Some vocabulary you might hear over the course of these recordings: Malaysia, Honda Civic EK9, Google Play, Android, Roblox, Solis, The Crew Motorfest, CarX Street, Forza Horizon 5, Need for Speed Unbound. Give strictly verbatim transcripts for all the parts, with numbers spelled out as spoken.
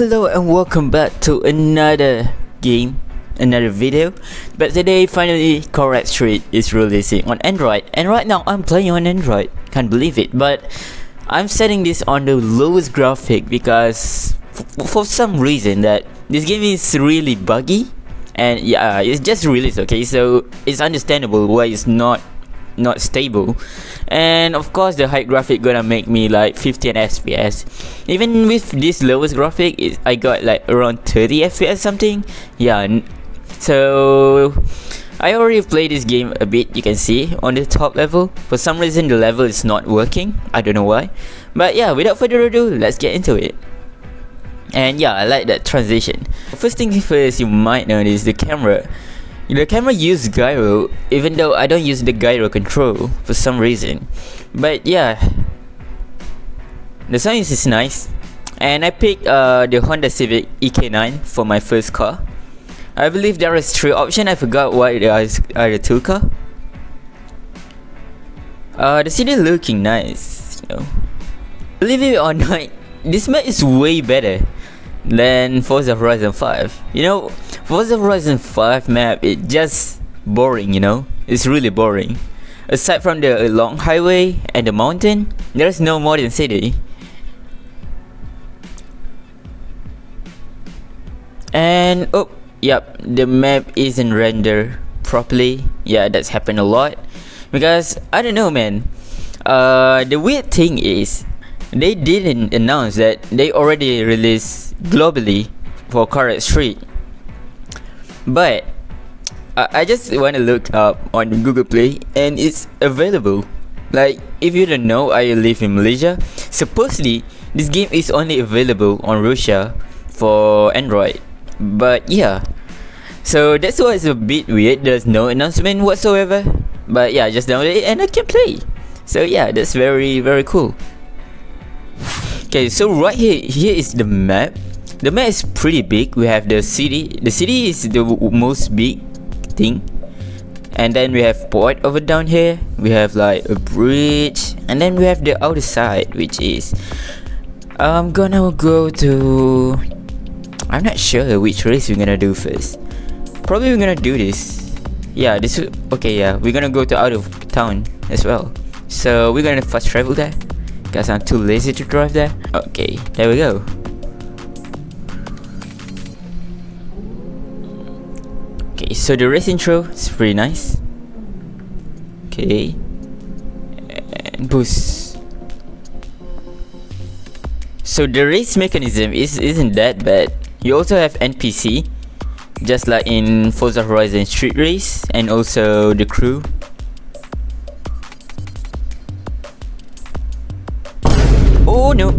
Hello and welcome back to another game, another video. But today finally CarX Street is releasing on Android, and right now I'm playing on Android. Can't believe it, but I'm setting this on the lowest graphic because f for some reason that this game is really buggy. And yeah, it's just released, okay, so it's understandable why it's not not stable. And of course the high graphic gonna make me like fifteen F P S. Even with this lowest graphic, it, I got like around thirty F P S something. Yeah, so I already played this game a bit. You can see on the top level, for some reason the level is not working, I don't know why. But yeah, without further ado, let's get into it. And yeah, I like that transition. First thing first, you might notice the camera. The camera uses gyro, even though I don't use the gyro control for some reason. But yeah, the sound is nice. And I picked uh, the Honda Civic E K nine for my first car. I believe there is three options. I forgot what there are the two car. Uh, the city looking nice. You know. Believe it or not, this map is way better than Forza Horizon five. You know, Forza Horizon five map, it just boring, you know. It's really boring. Aside from the long highway and the mountain, there's no modern city. And oh, yep, the map isn't rendered properly. Yeah, that's happened a lot. Because I don't know, man. Uh, the weird thing is, they didn't announce that they already released globally for CarX Street. But I, I just want to look up on Google Play and it's available. Like, if you don't know, I live in Malaysia. Supposedly this game is only available on Russia for Android. But yeah, so that's why it's a bit weird. There's no announcement whatsoever. But yeah, I just downloaded it and I can play. So yeah, that's very very cool. Okay, so right here, here is the map. The map is pretty big. We have the city. The city is the most big thing. And then we have port over down here. We have like a bridge. And then we have the outer side, which is... I'm gonna go to... I'm not sure which race we're gonna do first. Probably we're gonna do this. Yeah, this... Okay, yeah. We're gonna go to out of town as well. So we're gonna fast travel there. Because I'm too lazy to drive there. Okay, there we go. Okay, so the race intro is pretty nice. Okay. And boost. So the race mechanism is, isn't that bad. You also have N P C, just like in Forza Horizon Street Race and also The Crew. Oh no,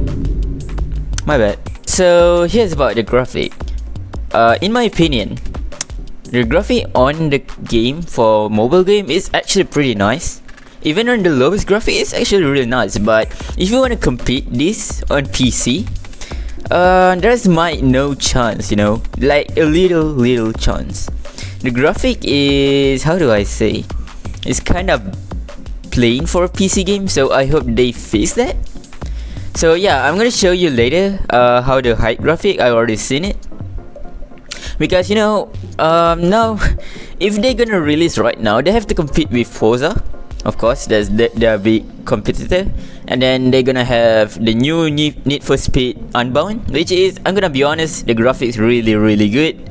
my bad. So here's about the graphic. Uh, in my opinion, the graphic on the game for mobile game is actually pretty nice. Even on the lowest graphic, it's actually really nice. But if you want to compete this on P C, uh, there's might no chance, you know, like a little little chance. The graphic is, how do I say, it's kind of plain for a P C game. So I hope they fix that. So yeah, I'm gonna show you later uh, how the height graphic, I already seen it. Because you know, um, now, if they're gonna release right now, they have to compete with Forza. Of course, there's the, their big competitor. And then they're gonna have the new Need for Speed Unbound, which is, I'm gonna be honest, the graphics really really good.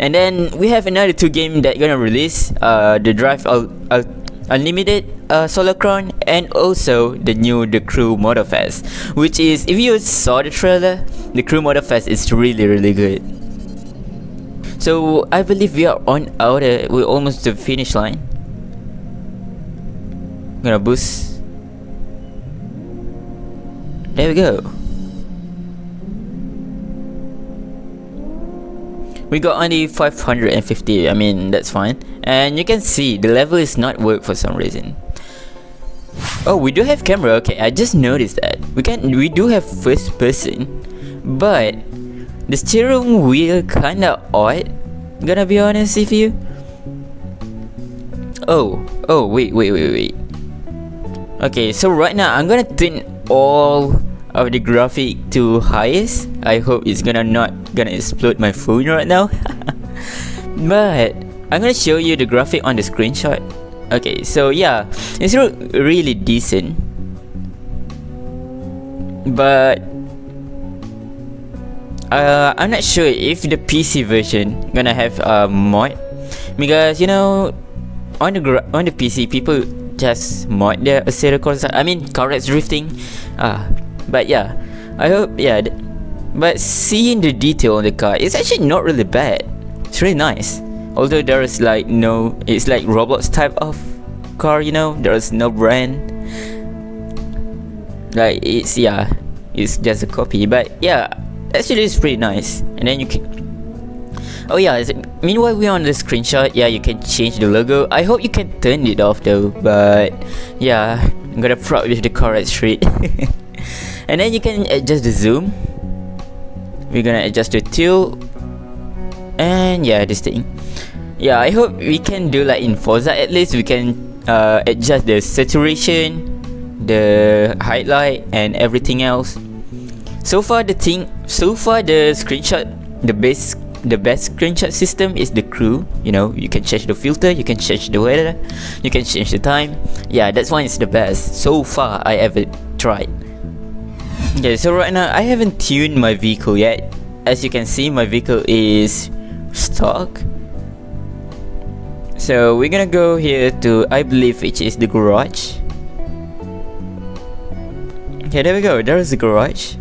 And then we have another two games that gonna release, uh, the Drive Al Al Unlimited uh, Solocron, and also the new The Crew Motorfest, which is, if you saw the trailer, The Crew Motorfest is really really good. So I believe we are on outer, we're almost to the finish line. I'm gonna boost. There we go. We got only five hundred fifty, I mean, that's fine. And you can see, the level is not work for some reason. Oh, we do have camera, okay, I just noticed that. We can, we do have first person. But, the steering wheel kinda odd, I'm gonna be honest with you. Oh, oh, wait, wait, wait, wait. Okay, so right now, I'm gonna turn all of the graphic to highest. I hope it's gonna not gonna explode my phone right now. But I'm gonna show you the graphic on the screenshot. Okay, so yeah, it's look really decent, but uh, I'm not sure if the P C version gonna have a mod, because you know, on the gra on the P C people just mod their Acero Corsa, I mean CarX drifting. Ah, but yeah, I hope yeah. But seeing the detail on the car, it's actually not really bad. It's really nice. Although there is like no, it's like Roblox type of car, you know. There is no brand. Like it's yeah, it's just a copy. But yeah, actually it's pretty nice. And then you can. Oh yeah. Meanwhile, we're on the screenshot. Yeah, you can change the logo. I hope you can turn it off though. But yeah, I'm gonna proud with the CarX Street. And then you can adjust the zoom. We're gonna adjust the tilt. And yeah, this thing. Yeah, I hope we can do like in Forza, at least we can uh, adjust the saturation, the highlight and everything else. So far the thing, so far the screenshot, the best, the best screenshot system is the Crew. You know, you can change the filter, you can change the weather, you can change the time. Yeah, that's one is the best so far I ever tried. Okay, so right now I haven't tuned my vehicle yet. As you can see, my vehicle is stock. So we're gonna go here to, I believe, which is the garage. Okay, there we go, there is the garage.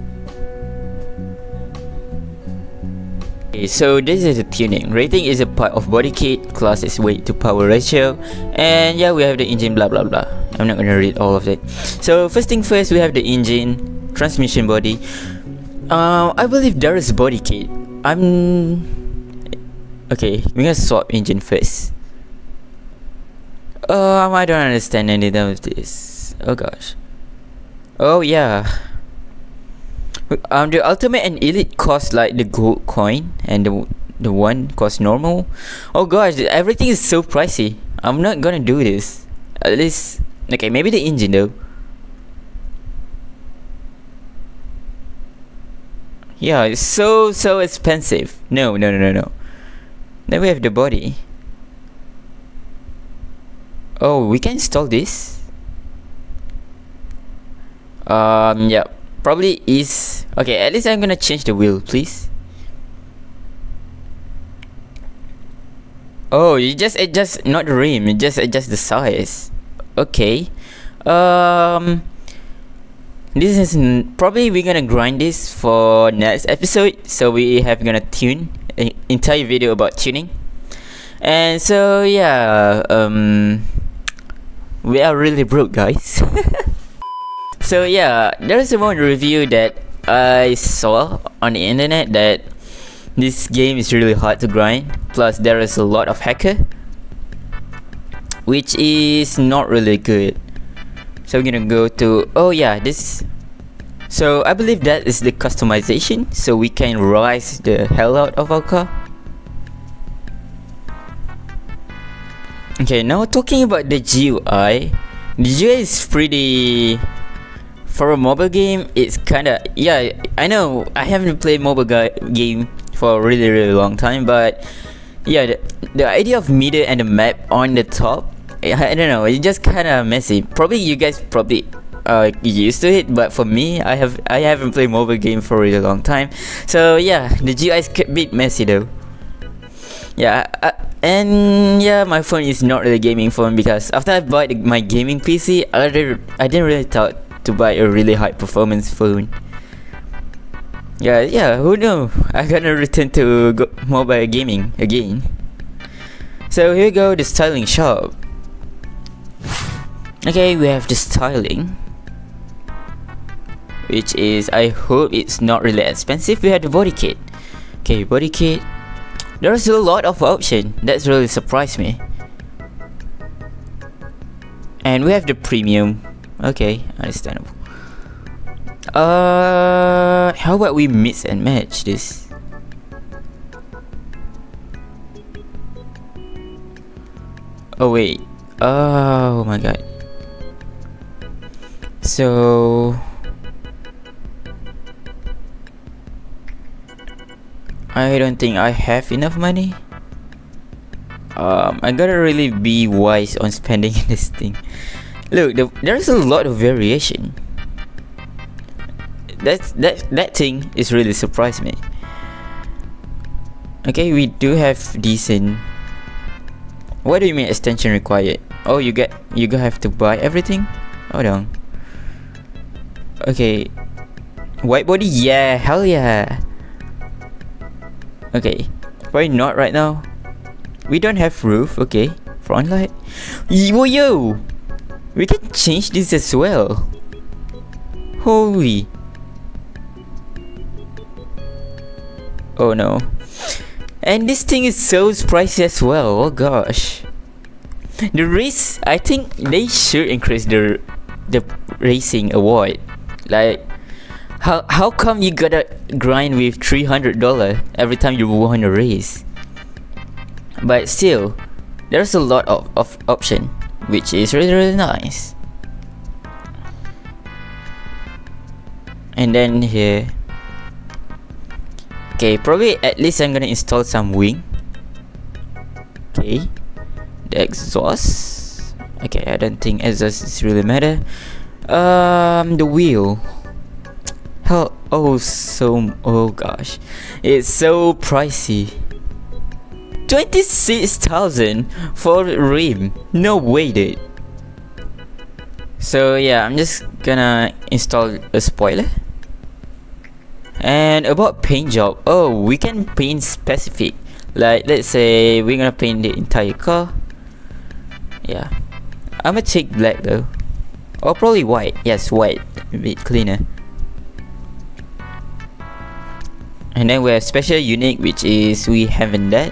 Okay, so this is the tuning. Rating is a part of body kit, class is weight to power ratio, and yeah, we have the engine, blah blah blah. I'm not gonna read all of that. So first thing first, we have the engine, transmission body. Uh, I believe there is body kit. I'm... Okay, we're gonna swap engine first. Um, I don't understand anything of this. Oh gosh. Oh yeah. Um, the ultimate and elite cost like the gold coin, and the the one cost normal. Oh gosh, everything is so pricey. I'm not gonna do this. At least, okay, maybe the engine though. Yeah, it's so so expensive. No, no, no, no, no. Then we have the body. Oh, we can install this. Um, yeah, probably is okay. At least I'm gonna change the wheel, please. Oh, you just adjust not the rim, you just adjust the size. Okay. Um, this is probably we're gonna grind this for next episode. So we have gonna tune an entire video about tuning. And so yeah, um, we are really broke, guys. So yeah, there's one review that I saw on the internet that this game is really hard to grind. Plus there is a lot of hacker, which is not really good. So we're gonna go to, oh yeah, this. So I believe that is the customization. So we can rise the hell out of our car. Okay, now talking about the G U I. The G U I is pretty... For a mobile game, it's kinda... Yeah, I know, I haven't played mobile game for a really, really long time, but... Yeah, the, the idea of meter and the map on the top, I don't know, it's just kinda messy. Probably you guys probably uh, used to it, but for me, I, have, I haven't played mobile game for a really long time. So yeah, the G U I is a bit messy though. Yeah, I, and yeah, my phone is not really a gaming phone, because after I bought my gaming P C, I didn't, I didn't really thought to buy a really high performance phone. Yeah, yeah, who knows? I'm gonna return to go mobile gaming again. So here we go, the styling shop. Okay, we have the styling, which is, I hope it's not really expensive. We have the body kit. Okay, body kit. There's a lot of options. That's really surprised me. And we have the premium. Okay, understandable. Uh, how about we mix and match this? Oh wait. Oh my god. So I don't think I have enough money. Um, I gotta really be wise on spending this thing. Look, the, there's a lot of variation. That's that that thing is really surprised me. Okay, we do have decent. What do you mean extension required? Oh, you get you have to buy everything. Hold on. Okay, white body, yeah, hell yeah. Okay, why not right now? We don't have roof. Okay, front light. Yo yo, we can change this as well. Holy. Oh no. And this thing is so pricey as well. Oh gosh. The race, I think they should increase the the racing award. Like, how how come you gotta grind with three hundred dollars every time you won a race? But still, there's a lot of, of option, which is really really nice. And then here, okay, probably at least I'm gonna install some wing. Okay, the exhaust. Okay, I don't think exhaust is really matter. Um, the wheel. Hell, oh so oh gosh, it's so pricey. twenty-six thousand for rim. No way, dude. So yeah, I'm just gonna install a spoiler. And about paint job, oh, we can paint specific. Like, let's say we're gonna paint the entire car. Yeah, I'm gonna take black though. Or probably white. Yes, white, a bit cleaner. And then we have special unique, which is we haven't that.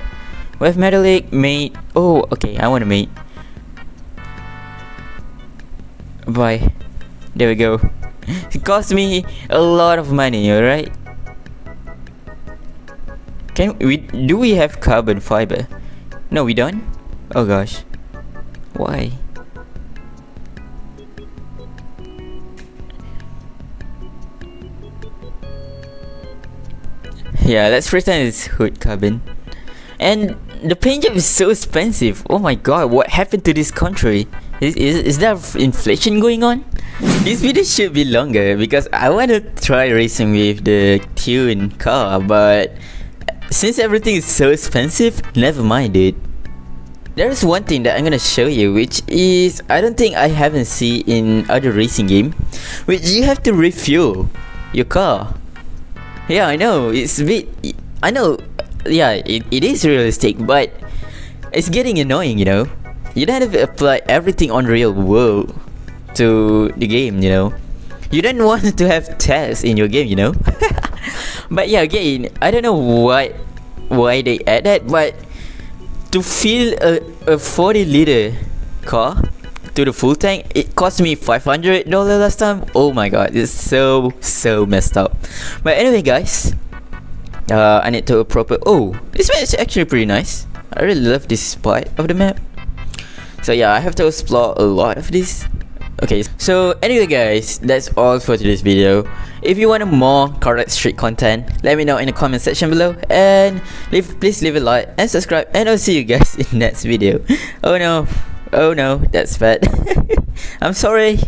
We have metallic, mate. Oh, okay, I want to mate. Bye. There we go. It cost me a lot of money, alright? Can we, do we have carbon fiber? No, we don't? Oh gosh. Why? Yeah, let's pretend it's hood carbon. And the paint job is so expensive. Oh my god, what happened to this country? Is, is, is there inflation going on? This video should be longer because I want to try racing with the tuned car, but since everything is so expensive, never mind it. There's one thing that I'm gonna show you, which is I don't think I haven't seen in other racing game, which you have to refuel your car. Yeah, I know, it's a bit, I know, yeah, it, it is realistic, but it's getting annoying, you know. You don't have to apply everything on real world to the game, you know. You don't want to have tests in your game, you know. But yeah, again, I don't know why why they add that, but to fill a, a forty liter car to the full tank, it cost me five hundred dollars last time. Oh my god, it's so so messed up. But anyway guys, uh, I need to a proper, oh, this map is actually pretty nice. I really love this part of the map. So yeah, I have to explore a lot of this. Okay, so anyway guys, that's all for today's video. If you want more CarX Street content, let me know in the comment section below, and leave, please leave a like and subscribe, and I'll see you guys in next video. Oh no, oh no, that's bad. I'm sorry.